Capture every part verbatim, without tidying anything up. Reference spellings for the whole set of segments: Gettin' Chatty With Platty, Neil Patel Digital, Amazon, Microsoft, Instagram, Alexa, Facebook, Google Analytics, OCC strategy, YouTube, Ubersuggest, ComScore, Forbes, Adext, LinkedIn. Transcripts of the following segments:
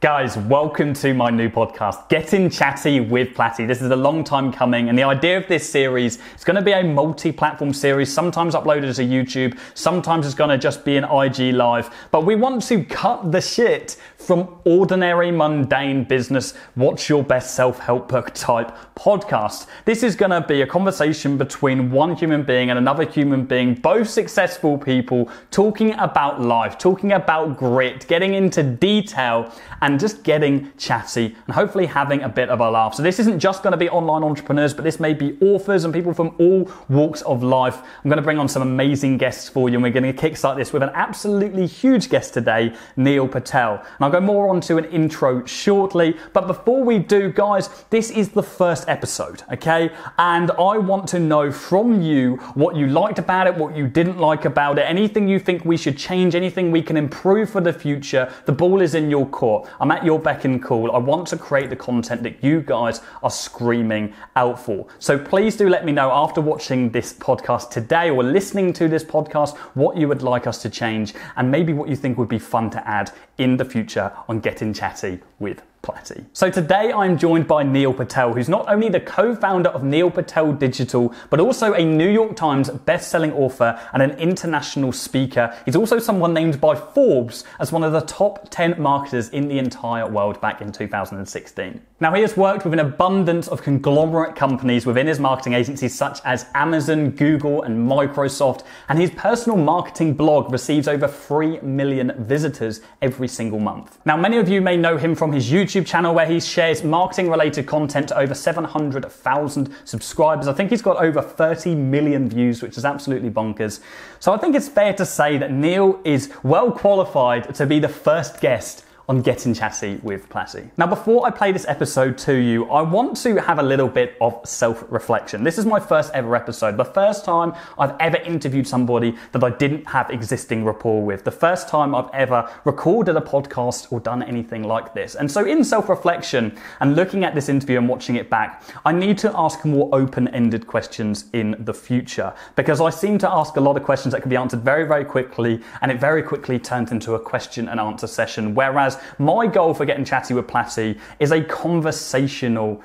Guys, welcome to my new podcast, Gettin' Chatty with Platty. This is a long time coming, and the idea of this series is going to be a multi-platform series, sometimes uploaded to YouTube, sometimes it's going to just be an I G Live, but we want to cut the shit from ordinary, mundane business, what's your best self-help book type podcast. This is going to be a conversation between one human being and another human being, both successful people, talking about life, talking about grit, getting into detail, and and just getting chatty and hopefully having a bit of a laugh. So this isn't just going to be online entrepreneurs, but this may be authors and people from all walks of life. I'm going to bring on some amazing guests for you, and we're going to kickstart this with an absolutely huge guest today, Neil Patel. And I'll go more on to an intro shortly. But before we do, guys, this is the first episode, okay? And I want to know from you what you liked about it, what you didn't like about it, anything you think we should change, anything we can improve for the future. The ball is in your court. I'm at your beck and call. I want to create the content that you guys are screaming out for. So please do let me know after watching this podcast today or listening to this podcast what you would like us to change and maybe what you think would be fun to add in the future on Gettin' Chatty with Platty. So today I'm joined by Neil Patel, who's not only the co-founder of Neil Patel Digital, but also a New York Times best-selling author and an international speaker. He's also someone named by Forbes as one of the top ten marketers in the entire world back in two thousand sixteen. Now, he has worked with an abundance of conglomerate companies within his marketing agencies such as Amazon, Google, and Microsoft, and his personal marketing blog receives over three million visitors every single month. Now, many of you may know him from his YouTube YouTube channel where he shares marketing related content to over seven hundred thousand subscribers. I think he's got over thirty million views, which is absolutely bonkers. So I think it's fair to say that Neil is well qualified to be the first guest on Gettin' Chatty with Platty. Now, before I play this episode to you, I want to have a little bit of self-reflection. This is my first ever episode, the first time I've ever interviewed somebody that I didn't have existing rapport with, the first time I've ever recorded a podcast or done anything like this. And so in self-reflection and looking at this interview and watching it back, I need to ask more open-ended questions in the future, because I seem to ask a lot of questions that can be answered very, very quickly, and it very quickly turns into a question and answer session, whereas my goal for Gettin' Chatty with Platty is a conversational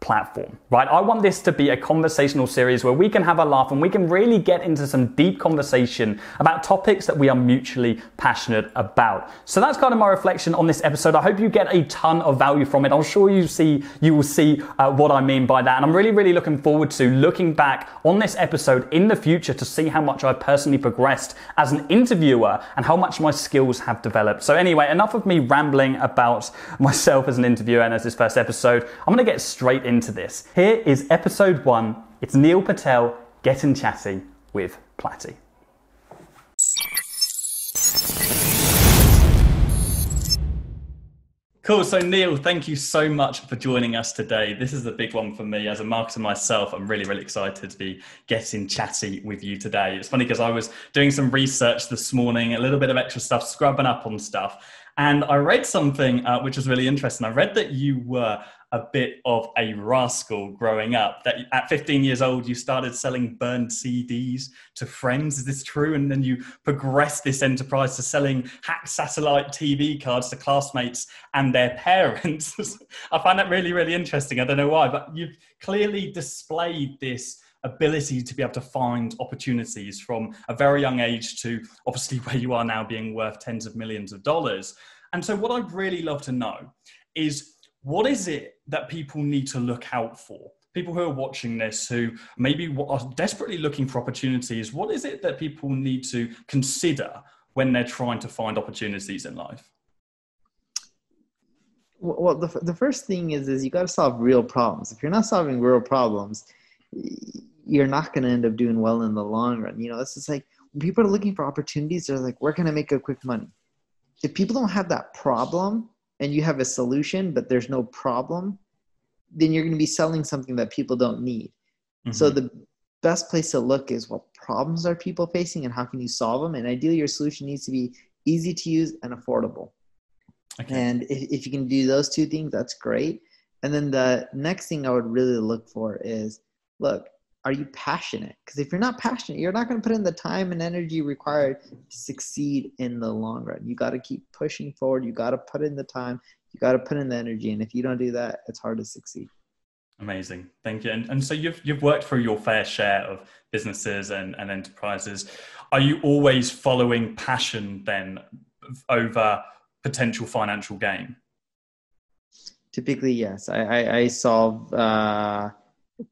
platform, right? I want this to be a conversational series where we can have a laugh and we can really get into some deep conversation about topics that we are mutually passionate about. So that's kind of my reflection on this episode. I hope you get a ton of value from it. I'm sure you see, you will see uh, what I mean by that. And I'm really, really looking forward to looking back on this episode in the future to see how much I've personally progressed as an interviewer and how much my skills have developed. So anyway, enough of me rambling about myself as an interviewer and as this first episode. I'm going to get straight into this. Here is episode one. It's Neil Patel, Gettin' Chatty with Platty. Cool. So Neil, thank you so much for joining us today. This is the big one for me as a marketer myself. I'm really, really excited to be getting chatty with you today. It's funny because I was doing some research this morning, a little bit of extra stuff, scrubbing up on stuff. And I read something uh, which was really interesting. I read that you were a bit of a rascal growing up, that at fifteen years old, you started selling burned C Ds to friends. Is this true? And then you progressed this enterprise to selling hacked satellite T V cards to classmates and their parents. I find that really, really interesting. I don't know why, but you've clearly displayed this ability to be able to find opportunities from a very young age to obviously where you are now being worth tens of millions of dollars. And so what I'd really love to know is, what is it that people need to look out for? People who are watching this, who maybe are desperately looking for opportunities, what is it that people need to consider when they're trying to find opportunities in life? Well, the, the first thing is, is you got to solve real problems. If you're not solving real problems, you're not going to end up doing well in the long run. You know, it's just like when people are looking for opportunities, they're like, where can I make a quick money? If people don't have that problem and you have a solution, but there's no problem, then you're going to be selling something that people don't need. Mm-hmm. So the best place to look is what problems are people facing and how can you solve them? And ideally, your solution needs to be easy to use and affordable. Okay. And if, if you can do those two things, that's great. And then the next thing I would really look for is, look, are you passionate? Because if you're not passionate, you're not going to put in the time and energy required to succeed in the long run. You got to keep pushing forward. You got to put in the time. you got to put in the energy. And if you don't do that, it's hard to succeed. Amazing. Thank you. And, and so you've, you've worked for your fair share of businesses and, and enterprises. Are you always following passion then over potential financial gain? Typically, yes. I, I, I solve uh,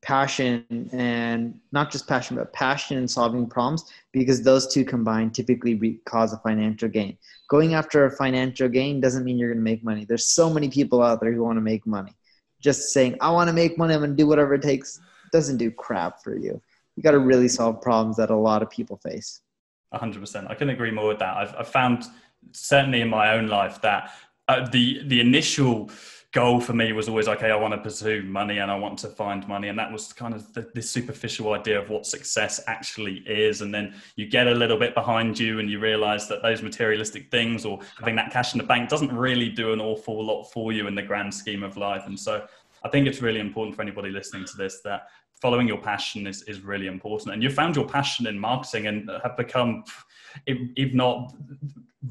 passion, and not just passion, but passion in solving problems, because those two combined typically cause a financial gain. Going after a financial gain doesn't mean you're going to make money. There's so many people out there who want to make money. Just saying, I want to make money, I'm going to do whatever it takes, doesn't do crap for you. You got to really solve problems that a lot of people face. one hundred percent. I can agree more with that. I've, I've found, certainly in my own life, that uh, the the initial goal for me was always, okay, I want to pursue money and I want to find money. And that was kind of the, the superficial idea of what success actually is. And then you get a little bit behind you and you realize that those materialistic things or having that cash in the bank doesn't really do an awful lot for you in the grand scheme of life. And so I think it's really important for anybody listening to this that following your passion is, is really important. And you found your passion in marketing and have become, if, if not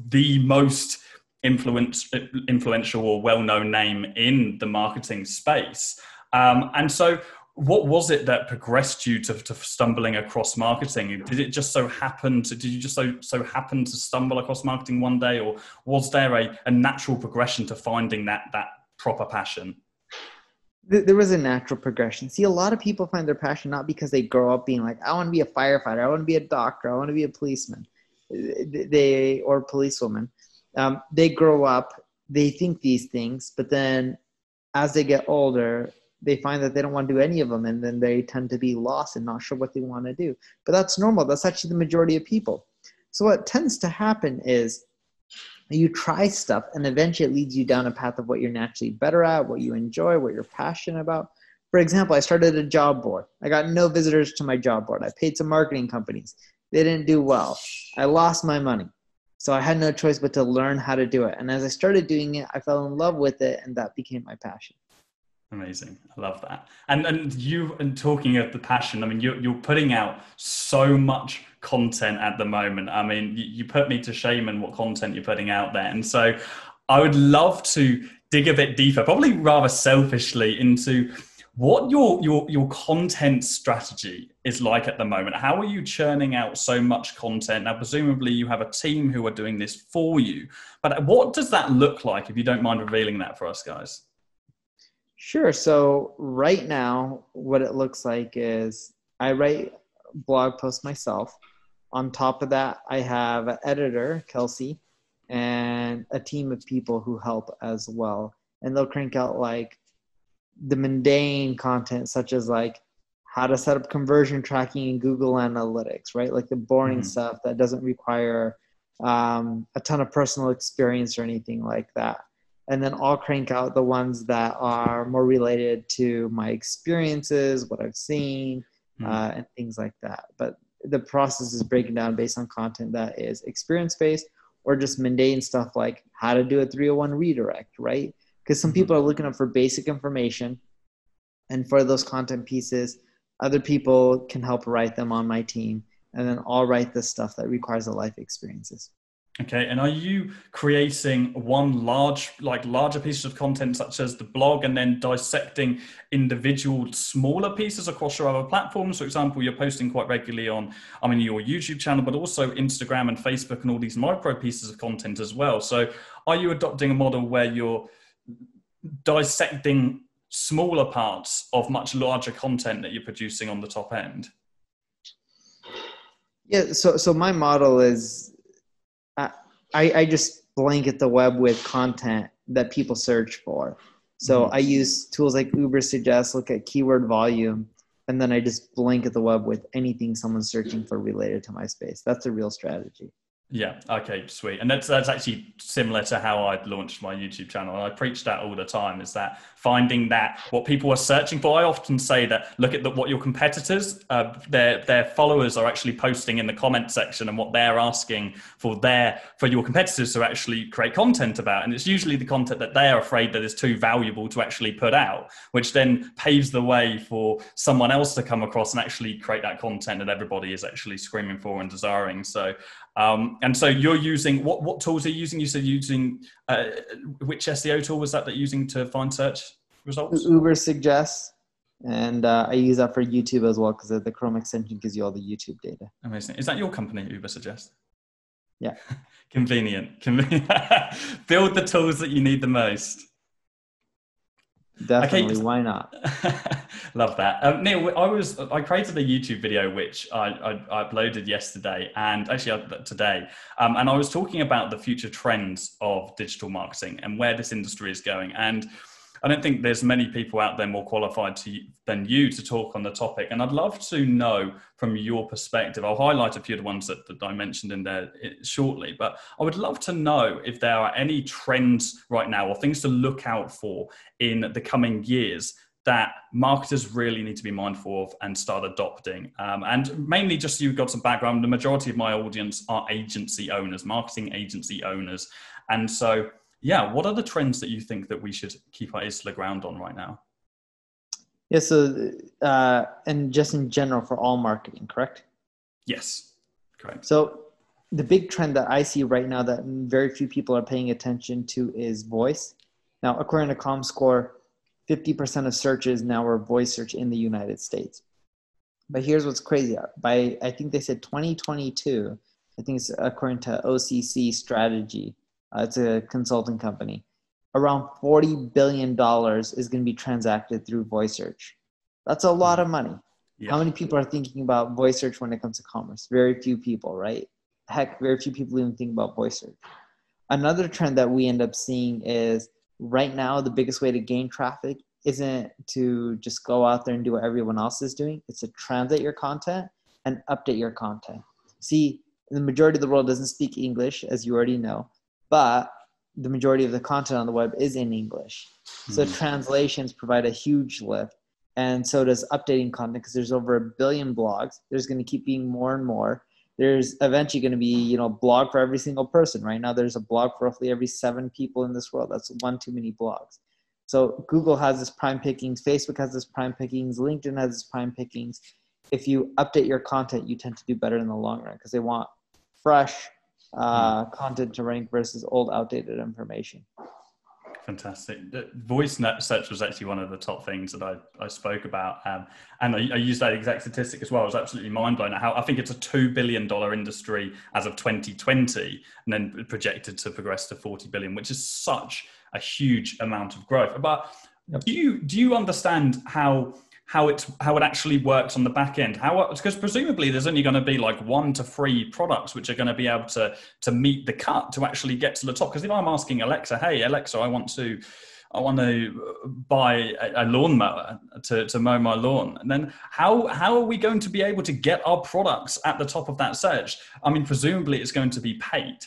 the most Influence, influential or well-known name in the marketing space. Um, and so what was it that progressed you to, to stumbling across marketing? Did it just so happen to, did you just so, so happen to stumble across marketing one day, or was there a, a natural progression to finding that, that proper passion? There was a natural progression. See, a lot of people find their passion not because they grow up being like, I want to be a firefighter, I want to be a doctor, I want to be a policeman, they, or policewoman. Um, they grow up, they think these things, but then as they get older, they find that they don't want to do any of them. And then they tend to be lost and not sure what they want to do. But that's normal. That's actually the majority of people. So what tends to happen is you try stuff and eventually it leads you down a path of what you're naturally better at, what you enjoy, what you're passionate about. For example, I started a job board. I got no visitors to my job board. I paid some marketing companies. They didn't do well. I lost my money. So I had no choice but to learn how to do it. And as I started doing it, I fell in love with it, and that became my passion. Amazing. I love that. And and you, and talking of the passion, I mean, you're, you're putting out so much content at the moment. I mean, you, you put me to shame in what content you're putting out there. And so I would love to dig a bit deeper, probably rather selfishly, into what your, your, your content strategy is like at the moment. How are you churning out so much content? Now, presumably you have a team who are doing this for you, but what does that look like, if you don't mind revealing that for us, guys? Sure. So right now, what it looks like is I write blog posts myself. On top of that, I have an editor, Kelsey, and a team of people who help as well. And they'll crank out like the mundane content, such as like how to set up conversion tracking in Google Analytics, right? Like the boring mm. stuff that doesn't require um, a ton of personal experience or anything like that. And then I'll crank out the ones that are more related to my experiences, what I've seen, mm. uh, and things like that. But the process is breaking down based on content that is experience-based or just mundane stuff like how to do a three oh one redirect, right? Because some people are looking up for basic information, and for those content pieces, other people can help write them on my team, and then I'll write the stuff that requires the life experiences. Okay. And are you creating one large, like larger piece of content, such as the blog, and then dissecting individual smaller pieces across your other platforms? For example, you're posting quite regularly on, I mean, your YouTube channel, but also Instagram and Facebook and all these micro pieces of content as well. So are you adopting a model where you're dissecting smaller parts of much larger content that you're producing on the top end? Yeah, so so my model is I, I just blanket the web with content that people search for. So mm-hmm. I use tools like Ubersuggest, look at keyword volume, and then I just blanket the web with anything someone's searching for related to my space. That's a real strategy. Yeah. Okay. Sweet. And that's, that's actually similar to how I launched my YouTube channel. And I preach that all the time, is that finding that what people are searching for. I often say that, look at the, what your competitors, uh, their, their followers are actually posting in the comment section, and what they're asking for their, for your competitors to actually create content about. And it's usually the content that they are afraid that is too valuable to actually put out, which then paves the way for someone else to come across and actually create that content that everybody is actually screaming for and desiring. So Um, and so you're using, what, what tools are you using? You said using, uh, which S E O tool was that that you're using to find search results? Ubersuggest. And uh, I use that for YouTube as well, because the Chrome extension gives you all the YouTube data. Amazing. Is that your company, Ubersuggest? Yeah. Convenient. Convenient. Build the tools that you need the most. Definitely. Okay. Why not? Love that. Um, Neil, I was, I created a YouTube video, which I, I, I uploaded yesterday and actually today. Um, and I was talking about the future trends of digital marketing and where this industry is going. And I don't think there's many people out there more qualified to, than you to talk on the topic. And I'd love to know from your perspective, I'll highlight a few of the ones that, that I mentioned in there shortly, but I would love to know if there are any trends right now or things to look out for in the coming years that marketers really need to be mindful of and start adopting. Um, and mainly just so you've got some background, the majority of my audience are agency owners, marketing agency owners. And so yeah, what are the trends that you think that we should keep our ears to the ground on right now? Yeah, so, uh, and just in general for all marketing, correct? Yes, correct. So the big trend that I see right now that very few people are paying attention to is voice. Now, according to ComScore, fifty percent of searches now are voice search in the United States. But here's what's crazy. By, I think they said twenty twenty-two, I think it's according to O C C strategy, Uh, it's a consulting company, around forty billion dollars is going to be transacted through voice search. That's a lot of money. Yeah. How many people are thinking about voice search when it comes to commerce? Very few people, right? Heck, very few people even think about voice search. Another trend that we end up seeing is right now, the biggest way to gain traffic isn't to just go out there and do what everyone else is doing. It's to translate your content and update your content. See, the majority of the world doesn't speak English, as you already know. But the majority of the content on the web is in English. So translations provide a huge lift. And so does updating content, because there's over a billion blogs. There's going to keep being more and more. There's eventually going to be, you know, a blog for every single person. Right now, there's a blog for roughly every seven people in this world. That's one too many blogs. So Google has this prime pickings. Facebook has this prime pickings. LinkedIn has this prime pickings. If you update your content, you tend to do better in the long run because they want fresh uh content to rank versus old outdated information. Fantastic. The voice search was actually one of the top things that I, I spoke about. Um, and I, I used that exact statistic as well. I was absolutely mind blown at how I think it's a two billion dollars industry as of twenty twenty and then projected to progress to forty billion, which is such a huge amount of growth. But do you, do you understand how how it's, how it actually works on the back end? How, because presumably there's only going to be like one to three products which are going to be able to, to meet the cut to actually get to the top. Because if I'm asking Alexa, hey, Alexa, I want to, I want to buy a, a lawnmower to, to mow my lawn. And then how, how are we going to be able to get our products at the top of that search? I mean, presumably it's going to be paid.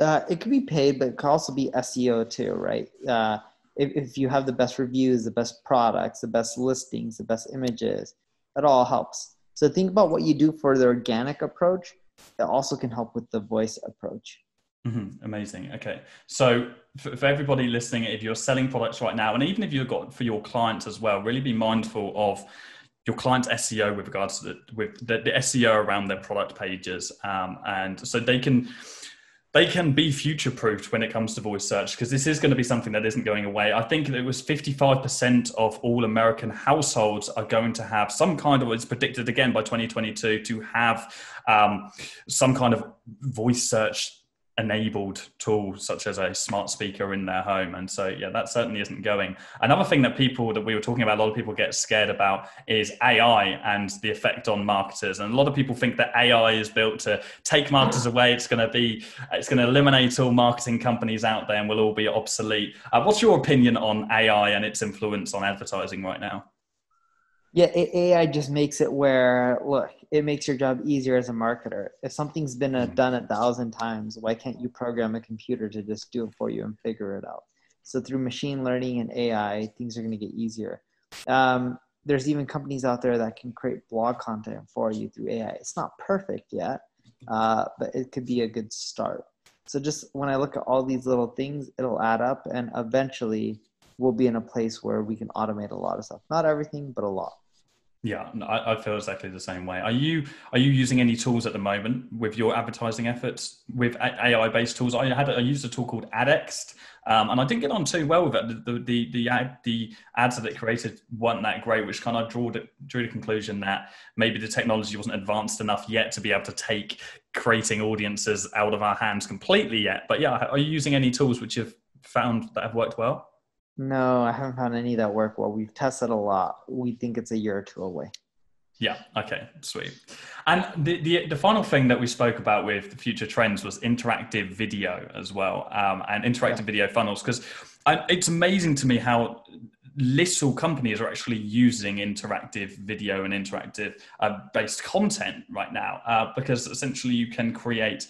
Uh, it could be paid, but it could also be S E O too, right? Uh, If, if you have the best reviews, the best products, the best listings, the best images, it all helps. So think about what you do for the organic approach. It also can help with the voice approach. Mm-hmm. Amazing. Okay. So for, for everybody listening, if you're selling products right now, and even if you've got for your clients as well, really be mindful of your client's S E O with regards to the, with the, the S E O around their product pages. Um, and so they can... They can be future-proofed when it comes to voice search, because this is going to be something that isn't going away. I think it was fifty-five percent of all American households are going to have some kind of, it's predicted again by twenty twenty-two, to have um, some kind of voice search enabled tool, such as a smart speaker in their home. And so, yeah, that certainly isn't going. Another thing that people that we were talking about, a lot of people get scared about is A I and the effect on marketers. And a lot of people think that A I is built to take marketers away. It's going to be, it's going to eliminate all marketing companies out there and we'll all be obsolete. Uh, what's your opinion on A I and its influence on advertising right now? Yeah, A I just makes it where, look, it makes your job easier as a marketer. If something's been a, done a thousand times, why can't you program a computer to just do it for you and figure it out? So through machine learning and A I, things are going to get easier. Um, there's even companies out there that can create blog content for you through A I. It's not perfect yet, uh, but it could be a good start. So just when I look at all these little things, it'll add up and eventually we'll be in a place where we can automate a lot of stuff. Not everything, but a lot. Yeah, I, I feel exactly the same way. Are you are you using any tools at the moment with your advertising efforts with A I-based tools? I had I used a tool called Adext, um, and I didn't get on too well with it. The the the, ad, the ads that it created weren't that great, which kind of drew the, drew the conclusion that maybe the technology wasn't advanced enough yet to be able to take creating audiences out of our hands completely yet. But yeah, are you using any tools which you've found that have worked well? No, I haven't found any that work well. We've tested a lot. We think it's a year or two away. Yeah. Okay. Sweet. And the, the, the final thing that we spoke about with the future trends was interactive video as well, um, and interactive yeah. video funnels, because it's amazing to me how little companies are actually using interactive video and interactive uh, based content right now, uh, because essentially you can create,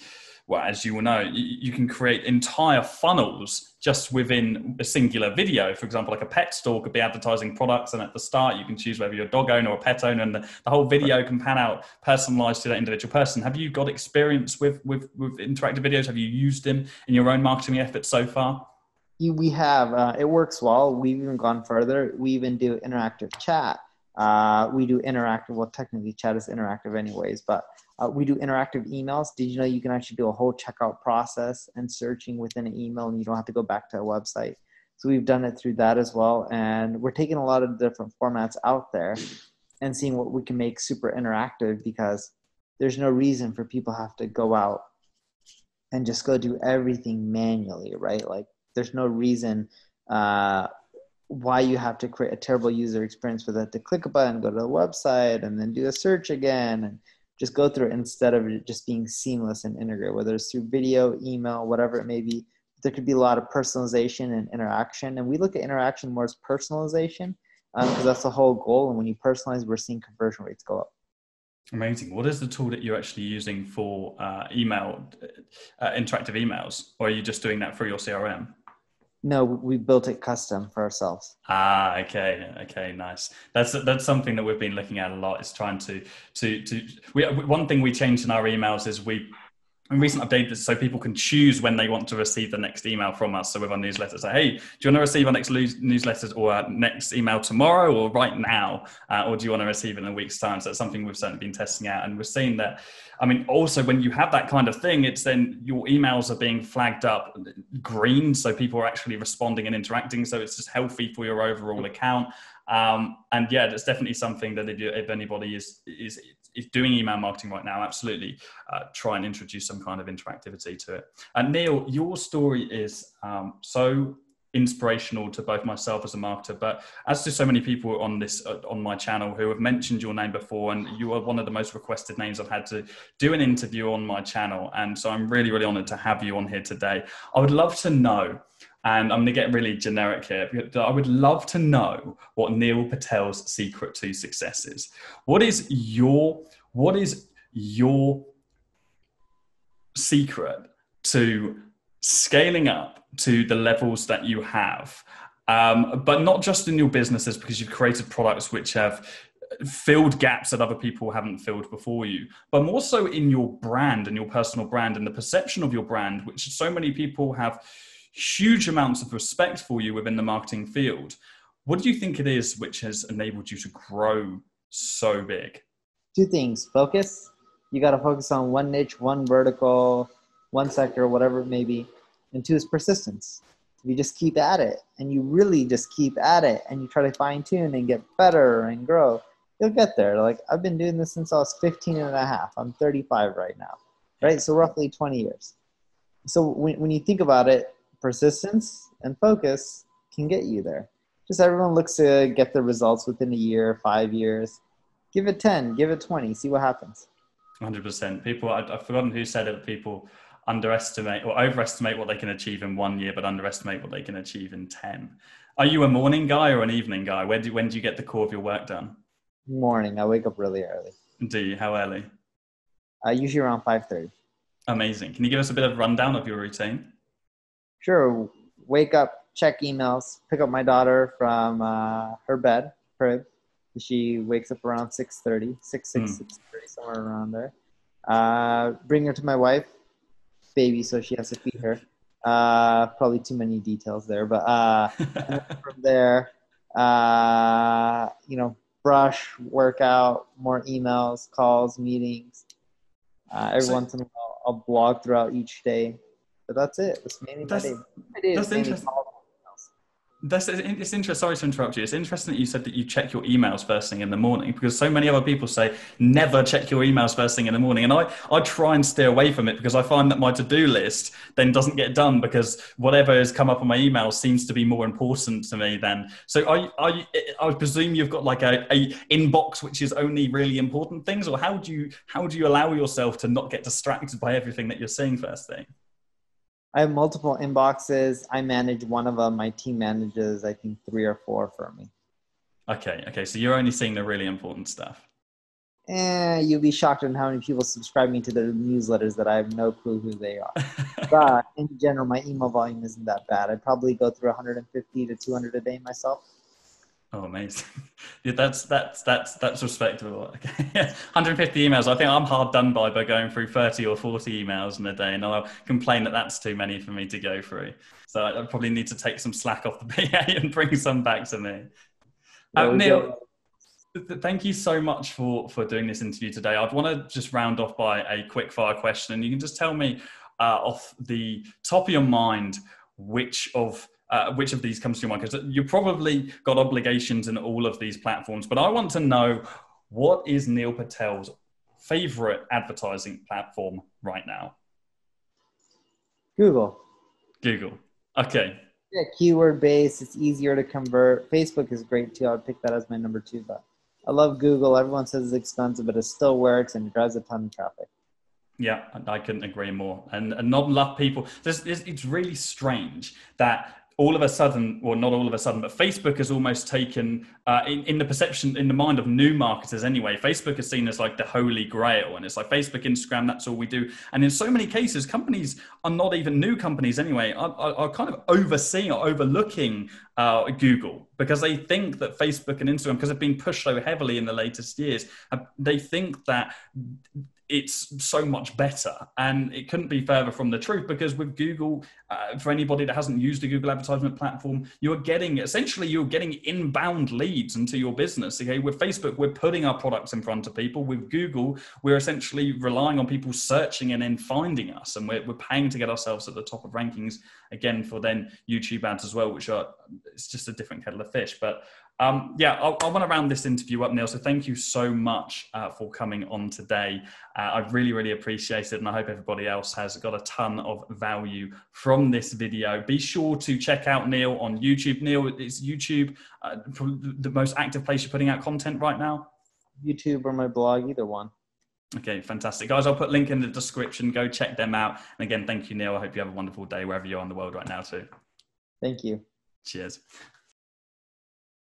well, as you will know, you can create entire funnels just within a singular video. For example, like a pet store could be advertising products, and at the start you can choose whether you're a dog owner or a pet owner, and the, the whole video can pan out personalized to that individual person. Have you got experience with, with, with interactive videos? Have you used them in your own marketing efforts so far? We have. Uh, it works well. We've even gone further. We even do interactive chat. Uh, we do interactive, well, technically chat is interactive anyways, but uh, we do interactive emails. Did you know you can actually do a whole checkout process and searching within an email, and you don't have to go back to a website? So we've done it through that as well. And we're taking a lot of different formats out there and seeing what we can make super interactive, because there's no reason for people have to go out and just go do everything manually, right? Like there's no reason, uh, why you have to create a terrible user experience for that to click a button, go to the website, and then do a search again, and just go through it, instead of it just being seamless and integrated, whether it's through video, email, whatever it may be. There could be a lot of personalization and interaction. And we look at interaction more as personalization, because um, that's the whole goal. And when you personalize, we're seeing conversion rates go up. Amazing. What is the tool that you're actually using for uh, email, uh, interactive emails? Or are you just doing that through your C R M? No, we built it custom for ourselves. Ah, okay, okay, nice. That's that's something that we've been looking at a lot. Is trying to to to. We, one thing we changed in our emails is we, in recent updates, so people can choose when they want to receive the next email from us. So with our newsletter, say, hey, do you want to receive our next newsletters or our next email tomorrow or right now? Uh, or do you want to receive it in a week's time? So that's something we've certainly been testing out. And we're seeing that, I mean, also when you have that kind of thing, it's then your emails are being flagged up green. So people are actually responding and interacting. So it's just healthy for your overall account. Um, and yeah, that's definitely something that if, you, if anybody is, is, is doing email marketing right now, absolutely uh, try and introduce some kind of interactivity to it. And Neil, your story is um, so inspirational to both myself as a marketer, but as to so many people on this, uh, on my channel who have mentioned your name before, and you are one of the most requested names I've had to do an interview on my channel. And so I'm really, really honored to have you on here today. I would love to know, and I'm going to get really generic here, but I would love to know what Neil Patel's secret to success is. What is your, what is your secret to scaling up to the levels that you have, um, but not just in your businesses, because you've created products which have filled gaps that other people haven't filled before you, but more so in your brand and your personal brand and the perception of your brand, which so many people have huge amounts of respect for you within the marketing field. What do you think it is which has enabled you to grow so big? Two things. Focus. You got to focus on one niche, one vertical, one sector, whatever it may be. And two is persistence. You just keep at it, and you really just keep at it, and you try to fine tune and get better and grow. You'll get there. Like I've been doing this since I was fifteen and a half. I'm thirty-five right now, right? So roughly twenty years. So when, when you think about it, persistence and focus can get you there. Just everyone looks to get the results within a year, five years. Give it ten, give it twenty, see what happens. one hundred percent. People, I, I've forgotten who said it, people underestimate or overestimate what they can achieve in one year, but underestimate what they can achieve in ten. Are you a morning guy or an evening guy? When do, when do you get the core of your work done? Morning. I wake up really early. Do you? How early? Uh, usually around five thirty. Amazing. Can you give us a bit of a rundown of your routine? Sure. Wake up, check emails, pick up my daughter from uh, her bed, crib. She wakes up around six thirty, six, six, mm. six thirty, somewhere around there. Uh, bring her to my wife, baby, so she has to feed her. Uh, probably too many details there, but uh, from there, uh, you know, brush, workout, more emails, calls, meetings. Uh, every so, once in a while, I'll blog throughout each day. But that's it. That's mainly that's, my day. That's interesting. That's, it's interesting. Sorry to interrupt you. It's interesting that you said that you check your emails first thing in the morning, because so many other people say never check your emails first thing in the morning. And I, I try and stay away from it because I find that my to-do list then doesn't get done because whatever has come up on my email seems to be more important to me than. So I, I, I presume you've got like a, a inbox, which is only really important things, or how do you, how do you allow yourself to not get distracted by everything that you're seeing first thing? I have multiple inboxes. I manage one of them. My team manages, I think, three or four for me. Okay. Okay. So you're only seeing the really important stuff. And you'll be shocked on how many people subscribe me to the newsletters that I have no clue who they are. But in general, my email volume isn't that bad. I'd probably go through one hundred fifty to two hundred a day myself. Oh, amazing. Yeah, that's, that's, that's, that's respectable. Okay. one hundred fifty emails. I think I'm hard done by, by going through thirty or forty emails in a day, and I'll complain that that's too many for me to go through. So I probably need to take some slack off the P A and bring some back to me. Um, Neil, thank you so much for, for doing this interview today. I'd want to just round off by a quick fire question, and you can just tell me uh, off the top of your mind, which of Uh, which of these comes to your mind? Because you've probably got obligations in all of these platforms, but I want to know, what is Neil Patel's favorite advertising platform right now? Google. Google. Okay. Yeah, keyword based. It's easier to convert. Facebook is great too. I would pick that as my number two, but I love Google. Everyone says it's expensive, but it still works and it drives a ton of traffic. Yeah, I couldn't agree more. And, and not enough people. This, this, it's really strange that all of a sudden, or not all of a sudden, but Facebook has almost taken, uh, in, in the perception, in the mind of new marketers anyway, Facebook is seen as like the holy grail. And it's like Facebook, Instagram, that's all we do. And in so many cases, companies are not even new companies anyway, are, are, are kind of overseeing or overlooking uh, Google, because they think that Facebook and Instagram, because they've been pushed so heavily in the latest years, uh, they think that it's so much better, and it couldn't be further from the truth, because with Google, uh, for anybody that hasn't used a Google advertisement platform, you're getting, essentially you're getting inbound leads into your business. Okay, with Facebook, we're putting our products in front of people. With Google, we're essentially relying on people searching and then finding us. And we're, we're paying to get ourselves at the top of rankings again for then YouTube ads as well, which are, it's just a different kettle of fish. But Um, yeah, I, I want to round this interview up, Neil. So thank you so much uh, for coming on today. Uh, I really, really appreciate it. And I hope everybody else has got a ton of value from this video. Be sure to check out Neil on YouTube. Neil, is YouTube uh, the most active place you're putting out content right now? YouTube or my blog, either one. Okay, fantastic. Guys, I'll put a link in the description. Go check them out. And again, thank you, Neil. I hope you have a wonderful day wherever you are in the world right now too. Thank you. Cheers.